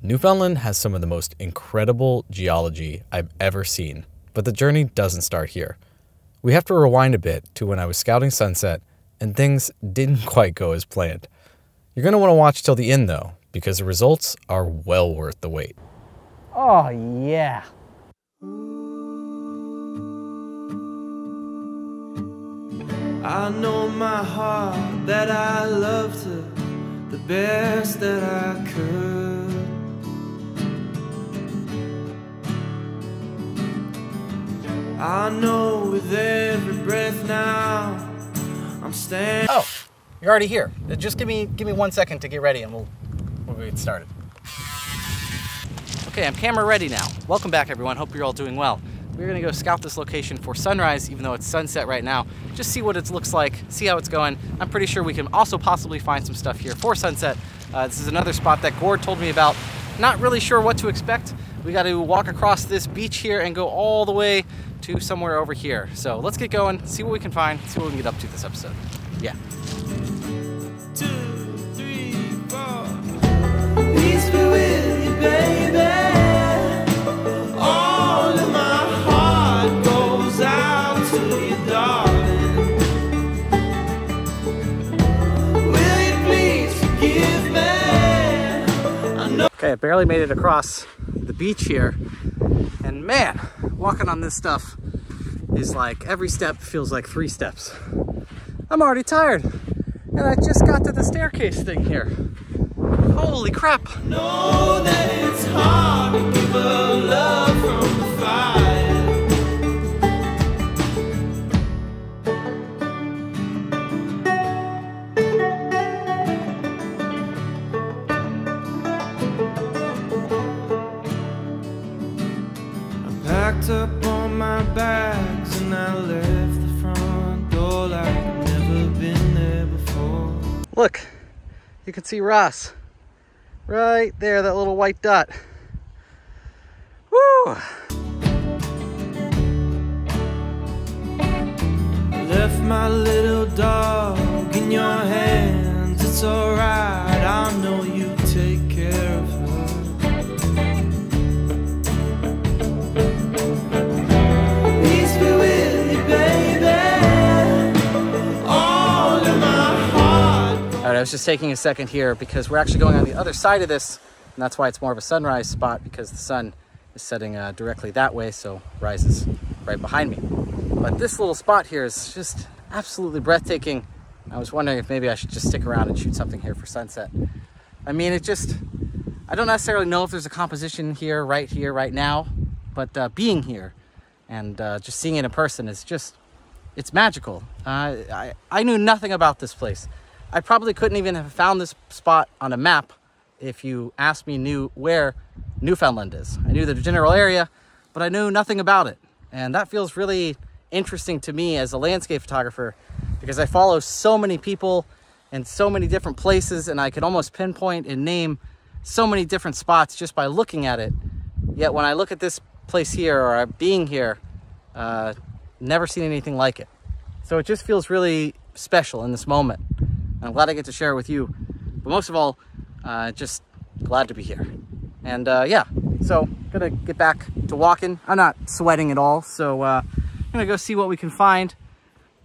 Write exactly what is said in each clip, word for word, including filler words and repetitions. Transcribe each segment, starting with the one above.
Newfoundland has some of the most incredible geology I've ever seen, but the journey doesn't start here. We have to rewind a bit to when I was scouting Sunset and things didn't quite go as planned. You're going to want to watch till the end though, because the results are well worth the wait. Oh yeah. I know my heart that I loved her the best that I could. I know with every breath now I'm standing. Oh, you're already here. Just give me give me one second to get ready and we'll we'll get started. Okay, I'm camera ready now. Welcome back everyone. Hope you're all doing well. We're gonna go scout this location for sunrise, even though it's sunset right now. Just see what it looks like, see how it's going. I'm pretty sure we can also possibly find some stuff here for sunset. Uh, this is another spot that Gord told me about. Not really sure what to expect. We gotta walk across this beach here and go all the way to somewhere over here. So let's get going, see what we can find, see what we can get up to this episode. Yeah. Two, three, four. Peace be with you, baby. Okay, I barely made it across the beach here, and man, walking on this stuff is like, every step feels like three steps. I'm already tired, and I just got to the staircase thing here. Holy crap! I know that it's hard to give a love from the up on my bags and I left the front door like I've never been there before. Look, you can see Ross right there, that little white dot. Woo! I left my little dog in your hands. It's alright, I know you take care of her. I was just taking a second here because we're actually going on the other side of this, and that's why it's more of a sunrise spot, because the sun is setting uh, directly that way, so rises right behind me. But this little spot here is just absolutely breathtaking. I was wondering if maybe I should just stick around and shoot something here for sunset. I mean, it just, I don't necessarily know if there's a composition here, right here, right now, but uh, being here and uh, just seeing it in person is just, it's magical. Uh, I, I knew nothing about this place. I probably couldn't even have found this spot on a map if you asked me knew where Newfoundland is. I knew the general area, but I knew nothing about it. And that feels really interesting to me as a landscape photographer, because I follow so many people and so many different places, and I can almost pinpoint and name so many different spots just by looking at it. Yet when I look at this place here, or being here, uh, never seen anything like it. So it just feels really special in this moment. I'm glad I get to share it with you, but most of all, uh, just glad to be here. And uh, yeah, so gonna get back to walking. I'm not sweating at all, so uh, I'm gonna go see what we can find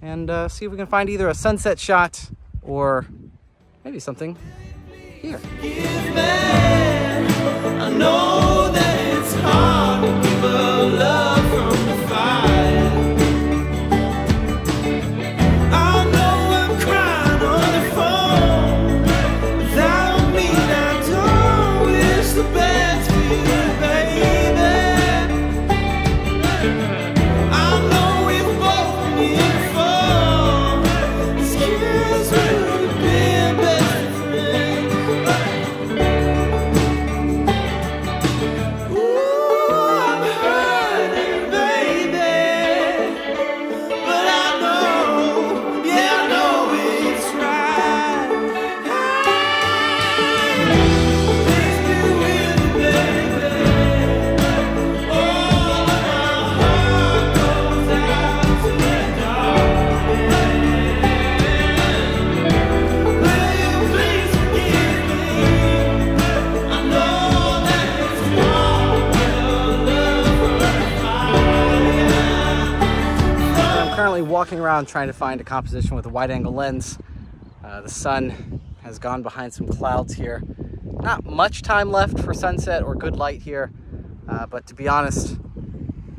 and uh, see if we can find either a sunset shot or maybe something here. I know that it's hard to give a love from the fire. currently walking around trying to find a composition with a wide angle lens. Uh, the sun has gone behind some clouds here. Not much time left for sunset or good light here, uh, but to be honest,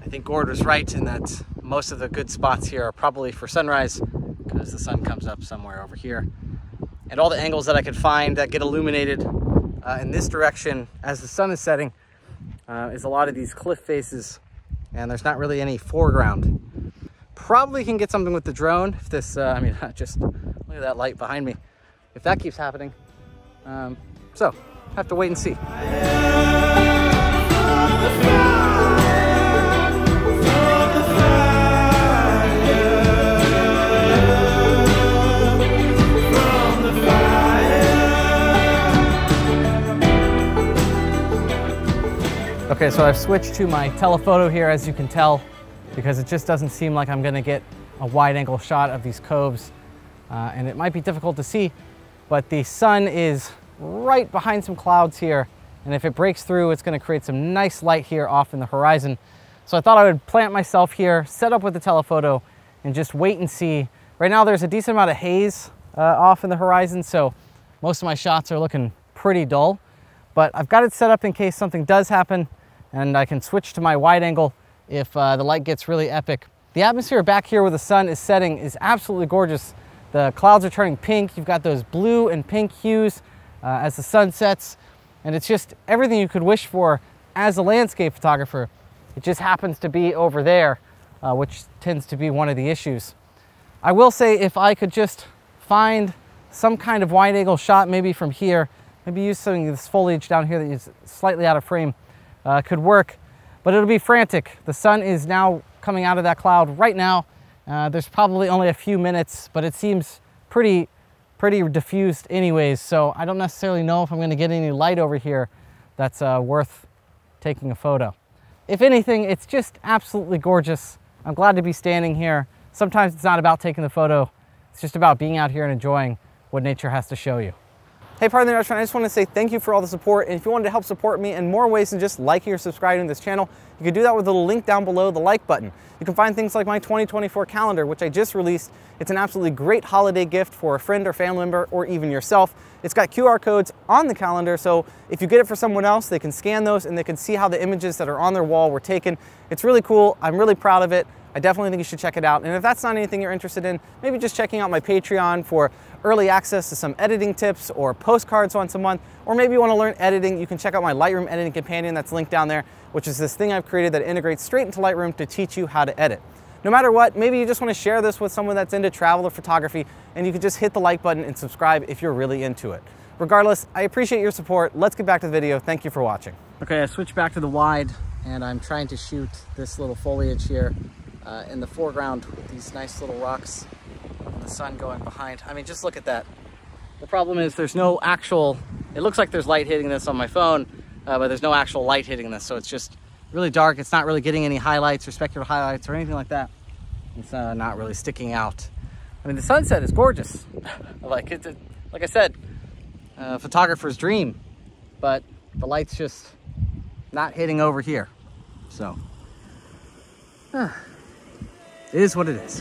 I think Gord was right in that most of the good spots here are probably for sunrise, because the sun comes up somewhere over here. And all the angles that I could find that get illuminated uh, in this direction as the sun is setting uh, is a lot of these cliff faces, and there's not really any foreground. Probably can get something with the drone if this, uh, I mean, just look at that light behind me. If that keeps happening. Um, so, have to wait and see. Okay, so I've switched to my telephoto here, as you can tell, because it just doesn't seem like I'm gonna get a wide angle shot of these coves. Uh, and it might be difficult to see, but the sun is right behind some clouds here. And if it breaks through, it's gonna create some nice light here off in the horizon. So I thought I would plant myself here, set up with the telephoto, and just wait and see. Right now there's a decent amount of haze uh, off in the horizon, so most of my shots are looking pretty dull. But I've got it set up in case something does happen, and I can switch to my wide angle if uh, the light gets really epic. The atmosphere back here where the sun is setting is absolutely gorgeous. The clouds are turning pink. You've got those blue and pink hues uh, as the sun sets, and it's just everything you could wish for as a landscape photographer. It just happens to be over there, uh, which tends to be one of the issues. I will say, if I could just find some kind of wide angle shot, maybe from here, maybe use some of this foliage down here that is slightly out of frame, uh, could work. But it'll be frantic. The sun is now coming out of that cloud right now. Uh, there's probably only a few minutes, but it seems pretty, pretty diffused anyways. So I don't necessarily know if I'm gonna get any light over here that's uh, worth taking a photo. If anything, it's just absolutely gorgeous. I'm glad to be standing here. Sometimes it's not about taking the photo. It's just about being out here and enjoying what nature has to show you. Hey, Partner in the Restaurant, I just want to say thank you for all the support, and if you wanted to help support me in more ways than just liking or subscribing to this channel, you can do that with the link down below the like button. You can find things like my twenty twenty-four calendar, which I just released. It's an absolutely great holiday gift for a friend or family member, or even yourself. It's got Q R codes on the calendar, so if you get it for someone else, they can scan those and they can see how the images that are on their wall were taken. It's really cool. I'm really proud of it. I definitely think you should check it out. And if that's not anything you're interested in, maybe just checking out my Patreon for early access to some editing tips or postcards once a month, or maybe you want to learn editing, you can check out my Lightroom editing companion that's linked down there, which is this thing I've created that integrates straight into Lightroom to teach you how to edit. No matter what, maybe you just want to share this with someone that's into travel or photography, and you can just hit the like button and subscribe if you're really into it. Regardless, I appreciate your support. Let's get back to the video. Thank you for watching. Okay, I switched back to the wide, and I'm trying to shoot this little foliage here. Uh, in the foreground with these nice little rocks and the sun going behind. I mean, just look at that. The problem is there's no actual, it looks like there's light hitting this on my phone, uh, but there's no actual light hitting this. So it's just really dark. It's not really getting any highlights or specular highlights or anything like that. It's uh, not really sticking out. I mean, the sunset is gorgeous. like, it, it, like I said, uh, photographer's dream, but the light's just not hitting over here. So, huh. It is what it is.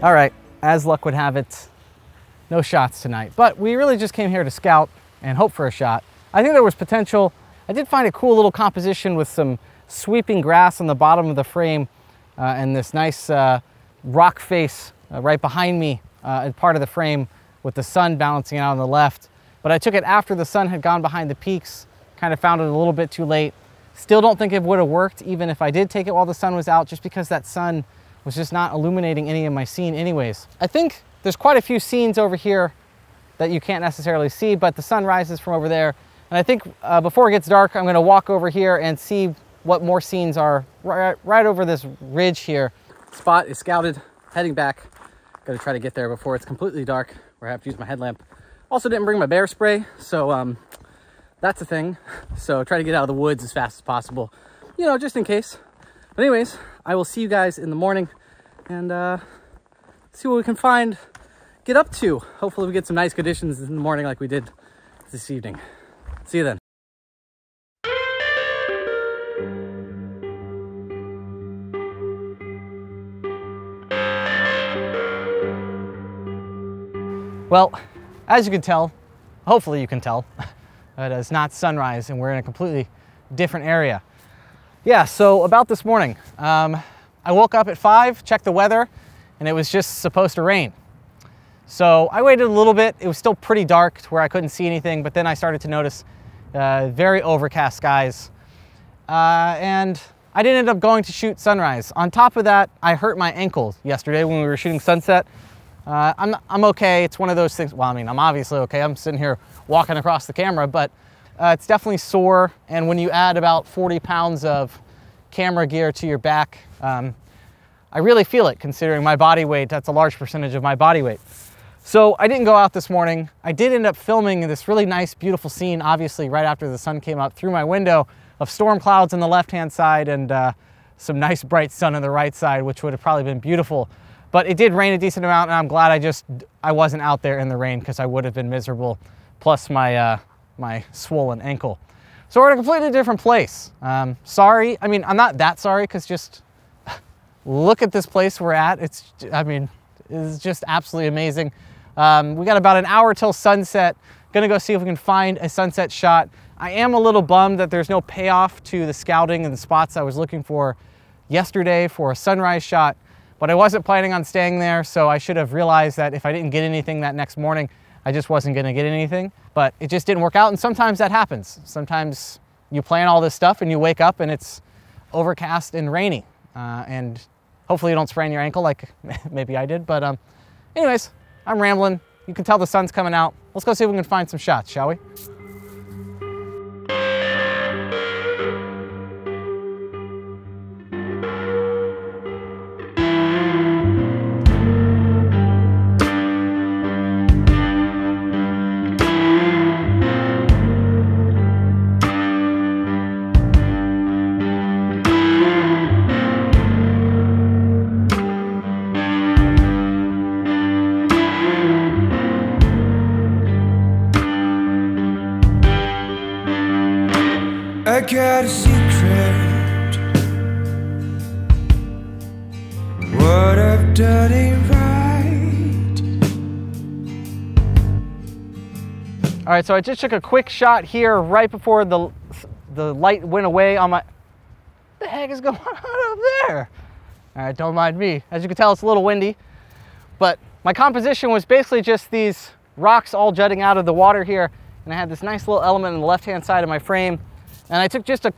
All right, as luck would have it, no shots tonight, but we really just came here to scout and hope for a shot. I think there was potential. I did find a cool little composition with some sweeping grass on the bottom of the frame uh, and this nice uh, rock face uh, right behind me uh, as part of the frame, with the sun balancing out on the left. But I took it after the sun had gone behind the peaks, kind of found it a little bit too late. Still don't think it would have worked even if I did take it while the sun was out, just because that sun was just not illuminating any of my scene anyways. I think there's quite a few scenes over here that you can't necessarily see, but the sun rises from over there. And I think uh, before it gets dark, I'm gonna walk over here and see what more scenes are right, right over this ridge here. Spot is scouted, heading back. Gonna try to get there before it's completely dark, where I have to use my headlamp. Also didn't bring my bear spray, so um, that's a thing. So try to get out of the woods as fast as possible, you know, just in case. But anyways, I will see you guys in the morning and uh, see what we can find get up to. Hopefully we get some nice conditions in the morning like we did this evening. See you then. Well, as you can tell, hopefully you can tell, that it's not sunrise and we're in a completely different area. Yeah, so about this morning, um, I woke up at five, checked the weather, and it was just supposed to rain. So I waited a little bit. It was still pretty dark to where I couldn't see anything, but then I started to notice uh, very overcast skies. Uh, and I didn't end up going to shoot sunrise. On top of that, I hurt my ankle yesterday when we were shooting sunset. Uh, I'm, I'm okay. It's one of those things. Well, I mean, I'm obviously okay. I'm sitting here walking across the camera, but uh, it's definitely sore. And when you add about forty pounds of camera gear to your back, um, I really feel it considering my body weight. That's a large percentage of my body weight. So I didn't go out this morning. I did end up filming this really nice, beautiful scene, obviously right after the sun came up through my window, of storm clouds on the left-hand side and uh, some nice bright sun on the right side, which would have probably been beautiful. But it did rain a decent amount, and I'm glad I just, I wasn't out there in the rain because I would have been miserable, plus my, uh, my swollen ankle. So we're in a completely different place. Um, sorry, I mean, I'm not that sorry because just look at this place we're at. It's, I mean, it's just absolutely amazing. Um, we got about an hour till sunset. Gonna go see if we can find a sunset shot. I am a little bummed that there's no payoff to the scouting and the spots I was looking for yesterday for a sunrise shot. But I wasn't planning on staying there, so I should have realized that if I didn't get anything that next morning, I just wasn't gonna get anything. But it just didn't work out, and sometimes that happens. Sometimes you plan all this stuff and you wake up and it's overcast and rainy. Uh, and hopefully you don't sprain your ankle like maybe I did. But um, anyways, I'm rambling. You can tell the sun's coming out. Let's go see if we can find some shots, shall we? I got a secret. What I've done ain't right. All right, so I just took a quick shot here right before the the light went away on my. What the heck is going on up there? All right, don't mind me. As you can tell, it's a little windy, but my composition was basically just these rocks all jutting out of the water here, and I had this nice little element on the left-hand side of my frame. And I took just a,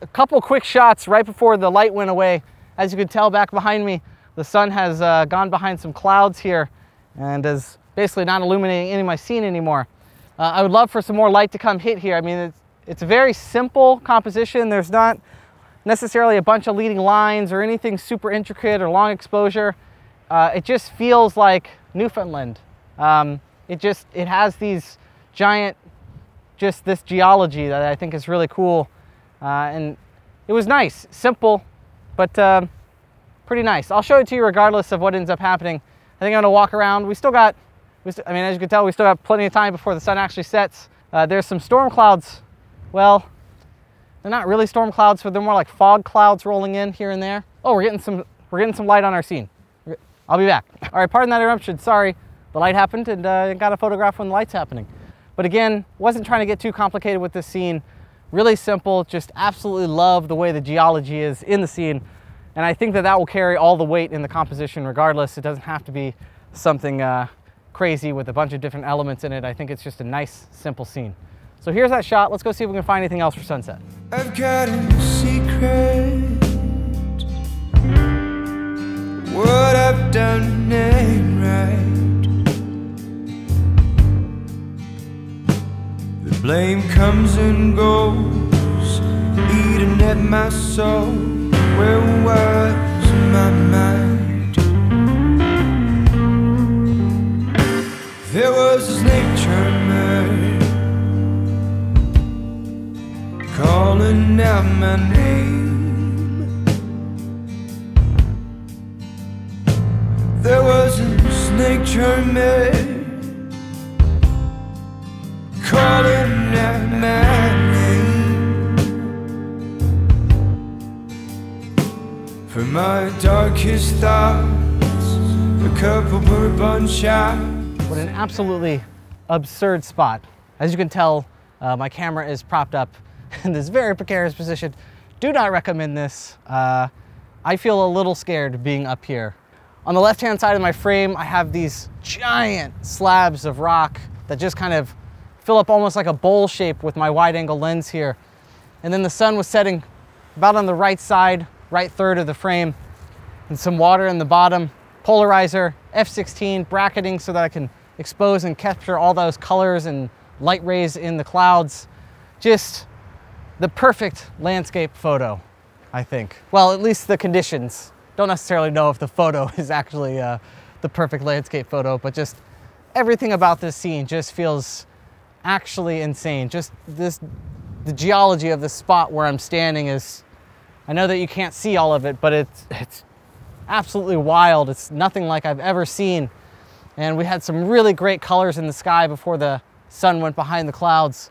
a couple quick shots right before the light went away. As you can tell back behind me, the sun has uh, gone behind some clouds here and is basically not illuminating any of my scene anymore. Uh, I would love for some more light to come hit here. I mean, it's, it's a very simple composition. There's not necessarily a bunch of leading lines or anything super intricate or long exposure. Uh, it just feels like Newfoundland. Um, it just, it has these giant, just this geology that I think is really cool. Uh, and it was nice, simple, but um, pretty nice. I'll show it to you regardless of what ends up happening. I think I'm gonna walk around. We still got, we st I mean, as you can tell, we still have plenty of time before the sun actually sets. Uh, there's some storm clouds. Well, they're not really storm clouds, but they're more like fog clouds rolling in here and there. Oh, we're getting some, we're getting some light on our scene. I'll be back. All right, pardon that interruption, sorry. The light happened and uh, got a photograph when the light's happening. But again, wasn't trying to get too complicated with this scene. Really simple, just absolutely love the way the geology is in the scene. And I think that that will carry all the weight in the composition regardless. It doesn't have to be something uh, crazy with a bunch of different elements in it. I think it's just a nice, simple scene. So here's that shot. Let's go see if we can find anything else for sunset. I've got a secret. What I've done ain't right. Blame comes and goes, eating at my soul. Where was my mind? There was a snake charmer calling out my name. There was a snake nature made, calling out my name. For my darkest thoughts, a couple bourbon shots. What an absolutely absurd spot. As you can tell, uh, my camera is propped up in this very precarious position. Do not recommend this. Uh, I feel a little scared being up here. On the left-hand side of my frame, I have these giant slabs of rock that just kind of fill up almost like a bowl shape with my wide-angle lens here. And then the sun was setting about on the right side, right third of the frame, and some water in the bottom, polarizer, F sixteen, bracketing so that I can expose and capture all those colors and light rays in the clouds. Just the perfect landscape photo, I think. Well, at least the conditions. Don't necessarily know if the photo is actually uh, the perfect landscape photo, but just everything about this scene just feels actually insane. Just this, the geology of the spot where I'm standing is, I know that you can't see all of it, but it's, it's absolutely wild. It's nothing like I've ever seen. And we had some really great colors in the sky before the sun went behind the clouds.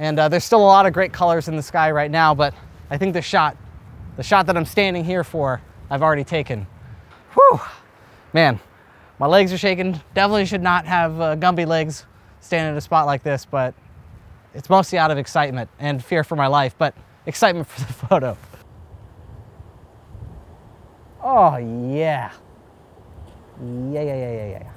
And uh, there's still a lot of great colors in the sky right now, but I think the shot, the shot that I'm standing here for, I've already taken. Whew, man, my legs are shaking. Definitely should not have uh, Gumby legs standing at a spot like this, but it's mostly out of excitement and fear for my life, but excitement for the photo. Oh yeah. Yeah, yeah, yeah, yeah, yeah.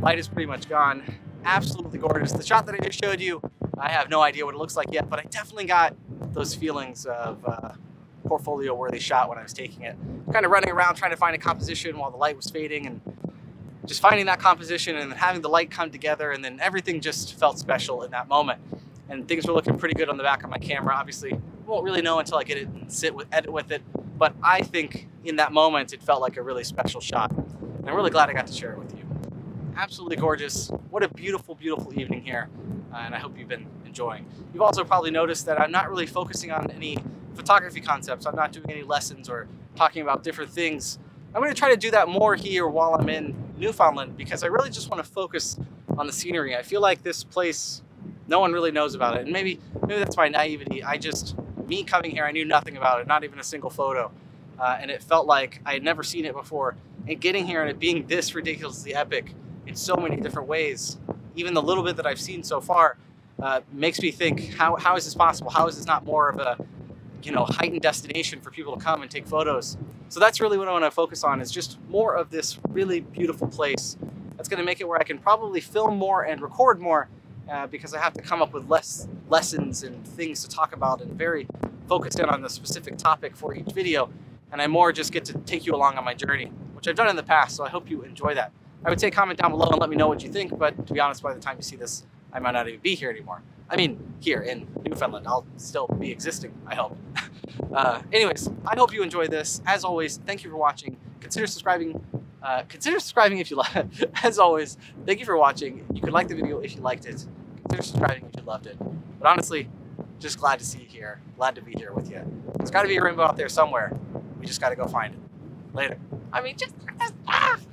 Light is pretty much gone. Absolutely gorgeous. The shot that I just showed you, I have no idea what it looks like yet, but I definitely got those feelings of uh, portfolio-worthy shot when I was taking it. Kind of running around trying to find a composition while the light was fading, and just finding that composition and then having the light come together, and then everything just felt special in that moment. And things were looking pretty good on the back of my camera. Obviously, won't really know until I get it and sit with edit with it, but I think in that moment it felt like a really special shot. And I'm really glad I got to share it with you. Absolutely gorgeous. What a beautiful, beautiful evening here, uh, and I hope you've been enjoying. You've also probably noticed that I'm not really focusing on any photography concepts. I'm not doing any lessons or talking about different things. I'm going to try to do that more here while I'm in Newfoundland, because I really just want to focus on the scenery. I feel like this place, no one really knows about it, and maybe maybe that's my naivety. I just, me coming here, I knew nothing about it, not even a single photo, uh, and it felt like I had never seen it before. And getting here and it being this ridiculously epic in so many different ways, even the little bit that I've seen so far, uh, makes me think, how, how is this possible? How is this not more of a, you know, heightened destination for people to come and take photos? So that's really what I want to focus on, is just more of this really beautiful place. That's going to make it where I can probably film more and record more, uh, because I have to come up with less lessons and things to talk about, and very focused in on the specific topic for each video. And I more just get to take you along on my journey, which I've done in the past, so I hope you enjoy that. I would say comment down below and let me know what you think, but to be honest, by the time you see this, I might not even be here anymore. I mean, here in Newfoundland, I'll still be existing, I hope. uh, anyways, I hope you enjoy this. As always, thank you for watching. Consider subscribing. Uh, consider subscribing if you love it. As always, thank you for watching. You could like the video if you liked it. Consider subscribing if you loved it. But honestly, just glad to see you here. Glad to be here with you. There's got to be a rainbow out there somewhere. We just got to go find it. Later. I mean, just... just ah!